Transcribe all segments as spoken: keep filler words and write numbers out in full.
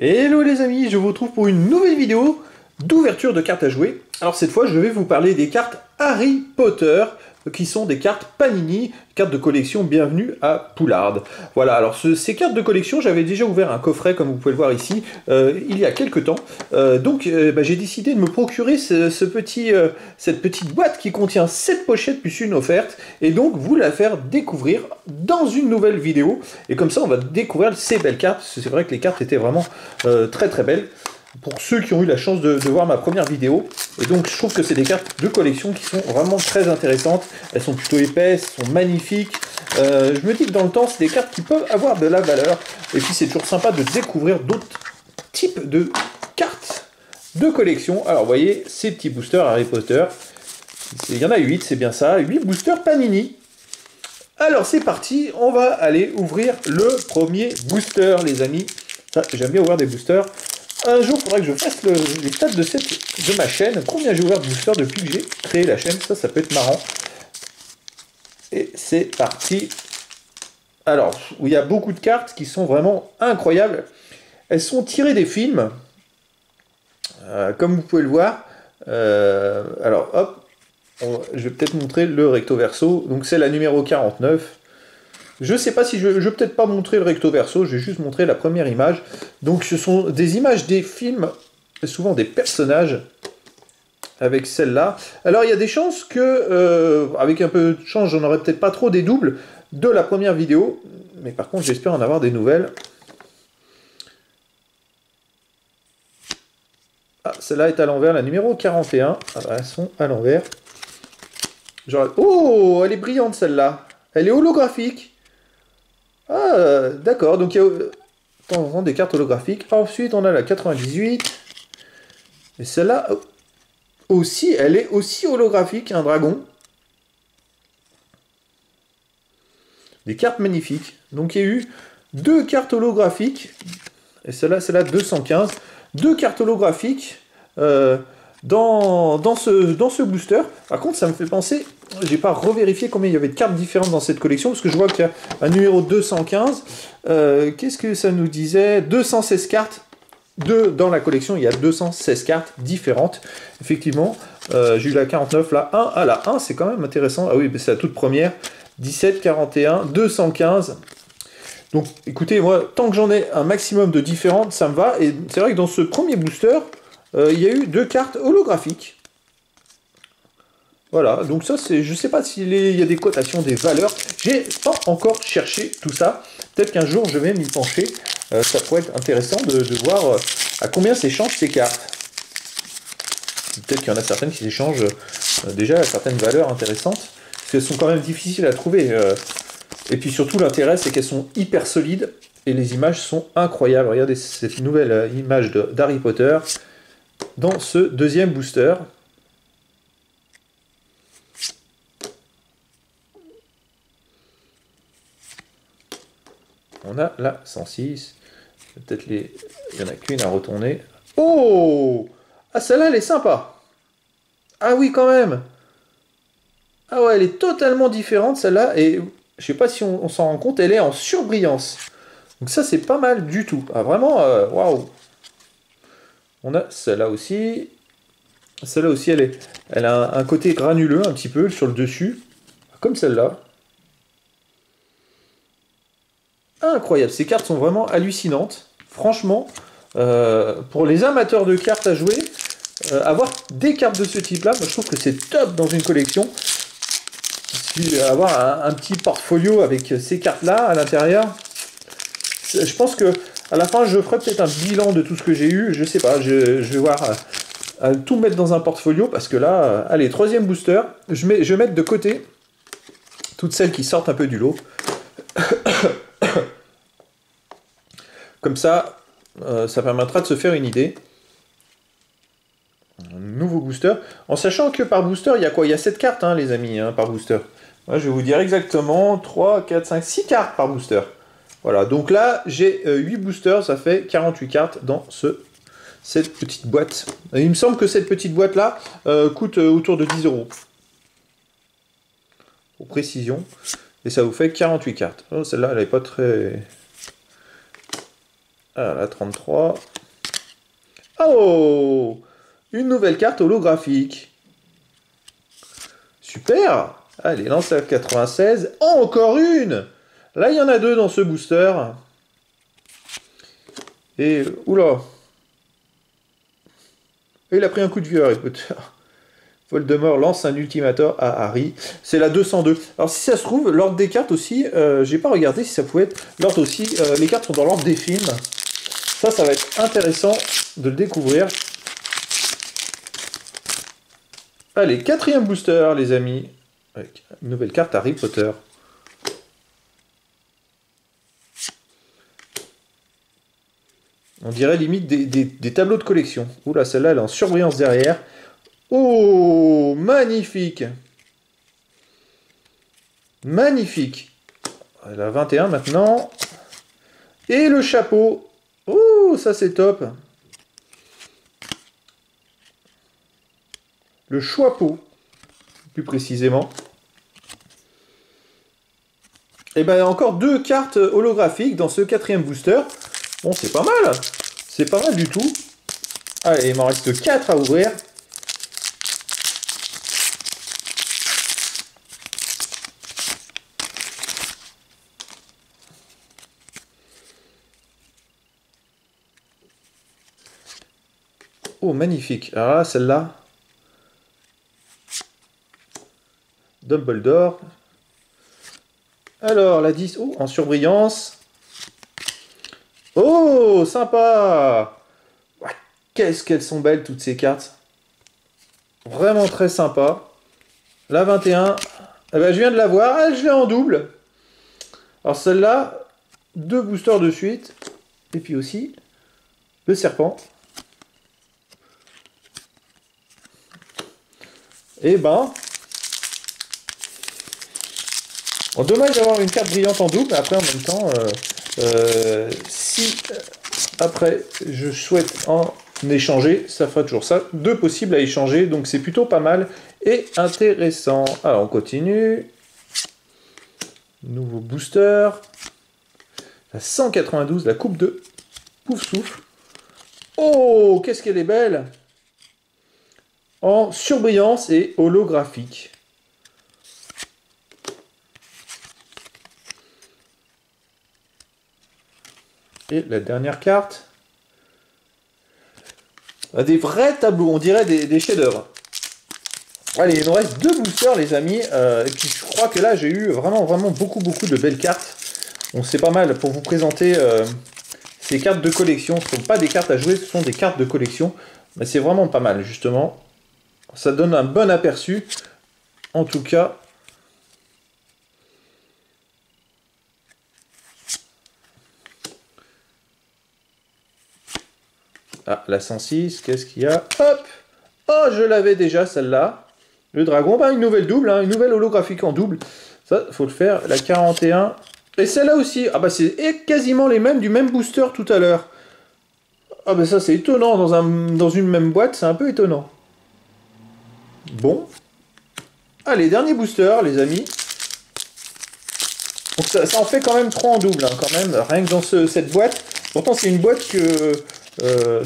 Hello les amis, je vous retrouve pour une nouvelle vidéo d'ouverture de cartes à jouer. Alors cette fois je vais vous parler des cartes Harry Potter, qui sont des cartes Panini, cartes de collection bienvenue à Poudlard. Voilà, alors ce, ces cartes de collection, j'avais déjà ouvert un coffret, comme vous pouvez le voir ici, euh, il y a quelques temps. Euh, donc euh, bah, j'ai décidé de me procurer ce, ce petit, euh, cette petite boîte qui contient sept pochettes plus une offerte, et donc vous la faire découvrir dans une nouvelle vidéo. Et comme ça, on va découvrir ces belles cartes, parce que c'est vrai que les cartes étaient vraiment euh, très très belles. Pour ceux qui ont eu la chance de, de voir ma première vidéo. Et donc je trouve que c'est des cartes de collection qui sont vraiment très intéressantes. Elles sont plutôt épaisses, elles sont magnifiques. Euh, je me dis que dans le temps, c'est des cartes qui peuvent avoir de la valeur. Et puis c'est toujours sympa de découvrir d'autres types de cartes de collection. Alors vous voyez, ces petits boosters Harry Potter. Il y en a huit, c'est bien ça. huit boosters Panini. Alors c'est parti, on va aller ouvrir le premier booster, les amis. J'aime bien ouvrir des boosters. Un jour, il faudra que je fasse le, les stats de, cette, de ma chaîne. Combien j'ai ouvert de boosters depuis que j'ai créé la chaîne. Ça, ça peut être marrant. Et c'est parti. Alors, il y a beaucoup de cartes qui sont vraiment incroyables. Elles sont tirées des films. Euh, comme vous pouvez le voir. Euh, alors, hop. On, je vais peut-être montrer le recto verso. Donc, c'est la numéro quarante-neuf. Je sais pas si je, je vais peut-être pas montrer le recto verso, je vais juste montrer la première image. Donc ce sont des images des films, souvent des personnages, avec celle-là. Alors il y a des chances que, euh, avec un peu de chance, j'en aurais peut-être pas trop des doubles de la première vidéo. Mais par contre, j'espère en avoir des nouvelles. Ah, celle-là est à l'envers, la numéro quarante et un. Ah, elles sont à l'envers. Genre... Oh, elle est brillante celle-là. Elle est holographique. Ah, d'accord, donc il y a de temps en temps des cartes holographiques. Ensuite, on a la quatre-vingt-dix-huit. Et celle-là, aussi, elle est aussi holographique, un dragon. Des cartes magnifiques. Donc il y a eu deux cartes holographiques. Et celle-là, c'est la deux cent quinze. Deux cartes holographiques euh, dans, dans, ce, dans ce booster. Par contre, ça me fait penser... J'ai pas revérifié combien il y avait de cartes différentes dans cette collection, parce que je vois qu'il y a un numéro deux cent quinze. Euh, Qu'est-ce que ça nous disait? deux cent seize cartes. De, dans la collection, il y a deux cent seize cartes différentes. Effectivement, euh, j'ai eu la quarante-neuf, la un. Ah, la un, c'est quand même intéressant. Ah oui, c'est la toute première. dix-sept, quarante et un, deux cent quinze. Donc, écoutez, moi, tant que j'en ai un maximum de différentes, ça me va. Et c'est vrai que dans ce premier booster, euh, il y a eu deux cartes holographiques. Voilà, donc ça, c'est, je sais pas s'il y a des cotations, des valeurs. J'ai pas encore cherché tout ça. Peut-être qu'un jour, je vais m'y pencher. Euh, ça pourrait être intéressant de, de voir euh, à combien s'échangent ces cartes. Peut-être qu'il y en a certaines qui s'échangent euh, déjà à certaines valeurs intéressantes. Parce qu'elles sont quand même difficiles à trouver. Euh. Et puis surtout, l'intérêt, c'est qu'elles sont hyper solides. Et les images sont incroyables. Regardez cette nouvelle image d'Harry Potter dans ce deuxième booster. On a la cent six. Peut-être les... Il n'y en a qu'une à retourner. Oh! Ah, celle-là, elle est sympa. Ah oui, quand même. Ah ouais, elle est totalement différente, celle-là. Et je sais pas si on, on s'en rend compte, elle est en surbrillance. Donc ça, c'est pas mal du tout. Ah, vraiment, waouh. Wow. On a celle-là aussi. Celle-là aussi, elle, est, elle a un, un côté granuleux, un petit peu, sur le dessus. Comme celle-là. Incroyable, ces cartes sont vraiment hallucinantes. Franchement, euh, pour les amateurs de cartes à jouer, euh, avoir des cartes de ce type-là, moi je trouve que c'est top dans une collection. Puis avoir un, un petit portfolio avec ces cartes-là à l'intérieur, je pense que à la fin je ferai peut-être un bilan de tout ce que j'ai eu. Je sais pas, je, je vais voir à, à tout mettre dans un portfolio parce que là, allez, troisième booster, je, mets, je vais mettre de côté toutes celles qui sortent un peu du lot. Comme ça, euh, ça permettra de se faire une idée. Un nouveau booster. En sachant que par booster, il y a quoi? Il y a sept cartes, hein, les amis, hein, par booster. Moi, je vais vous dire exactement trois, quatre, cinq, six cartes par booster. Voilà, donc là, j'ai euh, huit boosters, ça fait quarante-huit cartes dans ce, cette petite boîte. Et il me semble que cette petite boîte-là euh, coûte euh, autour de dix euros. Pour précision. Et ça vous fait quarante-huit cartes. Oh, celle-là, elle n'est pas très... Alors là, trente-trois. Oh! Une nouvelle carte holographique. Super! Allez, lance à quatre-vingt-seize. Encore une! Là, il y en a deux dans ce booster. Et... Oula! Il a pris un coup de vieux, Harry Potter. Voldemort lance un Ultimator à Harry. C'est la deux cent deux. Alors, si ça se trouve, l'ordre des cartes aussi... Euh, j'ai pas regardé si ça pouvait être... L'ordre aussi... Euh, les cartes sont dans l'ordre des films. Ça, ça va être intéressant de le découvrir. Allez, quatrième booster, les amis. Avec une nouvelle carte Harry Potter. On dirait limite des, des, des tableaux de collection. Oula, celle-là, elle est en surbrillance derrière. Oh, magnifique! Magnifique! Elle a vingt et un maintenant. Et le chapeau. Oh, ça c'est top! Le chapeau, plus précisément. Et bien, encore deux cartes holographiques dans ce quatrième booster. Bon, c'est pas mal. C'est pas mal du tout. Allez, il m'en reste quatre à ouvrir. Oh, magnifique. Alors là, celle-là. Dumbledore. Alors, la dix. Oh, en surbrillance. Oh, sympa! Qu'est-ce qu'elles sont belles, toutes ces cartes. Vraiment très sympa. La vingt et un. Eh ben, je viens de la voir. Elle, je l'ai en double. Alors, celle-là, deux boosters de suite. Et puis aussi, le serpent. Eh ben... Bon, dommage d'avoir une carte brillante en double. Après, en même temps... Euh... Euh, si après je souhaite en échanger, ça fera toujours ça, deux possibles à échanger, donc c'est plutôt pas mal et intéressant. Alors on continue, nouveau booster, la cent quatre-vingt-douze, la coupe de Pouf Souffle. Oh, qu'est-ce qu'elle est belle, en surbrillance et holographique. Et la dernière carte, des vrais tableaux, on dirait des, des chefs-d'œuvre. Allez, il nous reste deux boosters, les amis. Euh, et puis je crois que là j'ai eu vraiment vraiment beaucoup beaucoup de belles cartes. On sait pas mal pour vous présenter euh, ces cartes de collection. Ce ne sont pas des cartes à jouer, ce sont des cartes de collection. Mais c'est vraiment pas mal justement. Ça donne un bon aperçu. En tout cas. Ah, la cent six, qu'est-ce qu'il y a? Hop! Oh, je l'avais déjà, celle-là. Le dragon, bah, une nouvelle double, hein, une nouvelle holographique en double. Ça, faut le faire. La quarante et un. Et celle-là aussi. Ah bah, c'est quasiment les mêmes du même booster tout à l'heure. Ah bah, ça, c'est étonnant. Dans, un, dans une même boîte, c'est un peu étonnant. Bon. Allez, dernier booster, les amis. Donc, ça, ça en fait quand même trois en double, hein, quand même. Rien que dans ce, cette boîte. Pourtant, c'est une boîte que... Euh,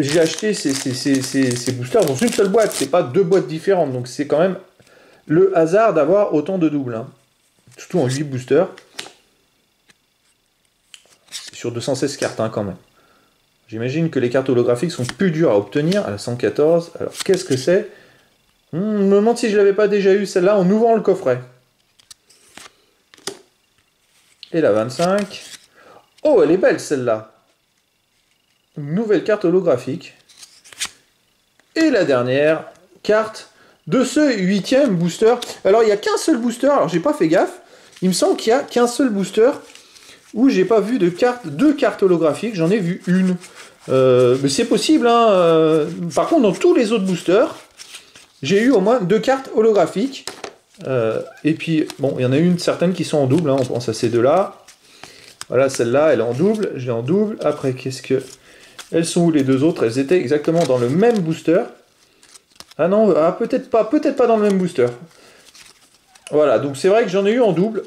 j'ai acheté ces, ces, ces, ces, ces boosters dans une seule boîte, c'est pas deux boîtes différentes, donc c'est quand même le hasard d'avoir autant de doubles, hein. Surtout en huit boosters sur deux cent seize cartes, hein, quand même. J'imagine que les cartes holographiques sont plus dures à obtenir. À la cent quatorze, alors qu'est-ce que c'est? Hum, je me demande si je l'avais pas déjà eu celle-là en ouvrant le coffret. Et la vingt-cinq. Oh, elle est belle celle-là. Nouvelle carte holographique. Et la dernière carte de ce huitième booster. Alors, il n'y a qu'un seul booster. Alors, j'ai pas fait gaffe. Il me semble qu'il n'y a qu'un seul booster où j'ai pas vu de carte, deux cartes holographiques. J'en ai vu une. Euh, mais c'est possible, hein. Euh, par contre, dans tous les autres boosters, j'ai eu au moins deux cartes holographiques. Euh, et puis, bon, il y en a une, certaines qui sont en double, hein. On pense à ces deux-là. Voilà, celle-là, elle est en double. Je l'ai en double. Après, qu'est-ce que... Elles sont où les deux autres? Elles étaient exactement dans le même booster. Ah non, ah, peut-être pas, peut-être pas dans le même booster. Voilà, donc c'est vrai que j'en ai eu en double.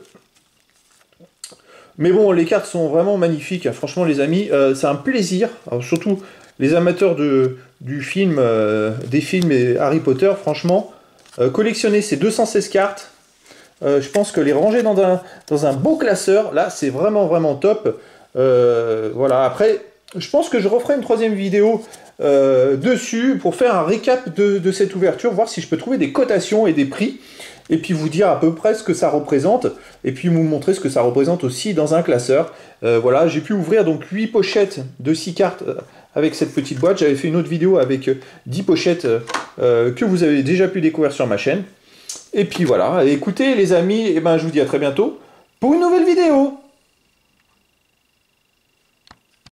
Mais bon, les cartes sont vraiment magnifiques, franchement les amis, euh, c'est un plaisir. Alors, surtout les amateurs de, du film, euh, des films et Harry Potter, franchement, euh, collectionner ces deux cent seize cartes, euh, je pense que les ranger dans un, dans un beau classeur, là c'est vraiment vraiment top. Euh, voilà, après je pense que je referai une troisième vidéo euh, dessus pour faire un récap de, de cette ouverture, voir si je peux trouver des cotations et des prix, et puis vous dire à peu près ce que ça représente, et puis vous montrer ce que ça représente aussi dans un classeur. Euh, voilà, j'ai pu ouvrir donc huit pochettes de six cartes avec cette petite boîte. J'avais fait une autre vidéo avec dix pochettes euh, que vous avez déjà pu découvrir sur ma chaîne. Et puis voilà, écoutez les amis, et ben, je vous dis à très bientôt pour une nouvelle vidéo.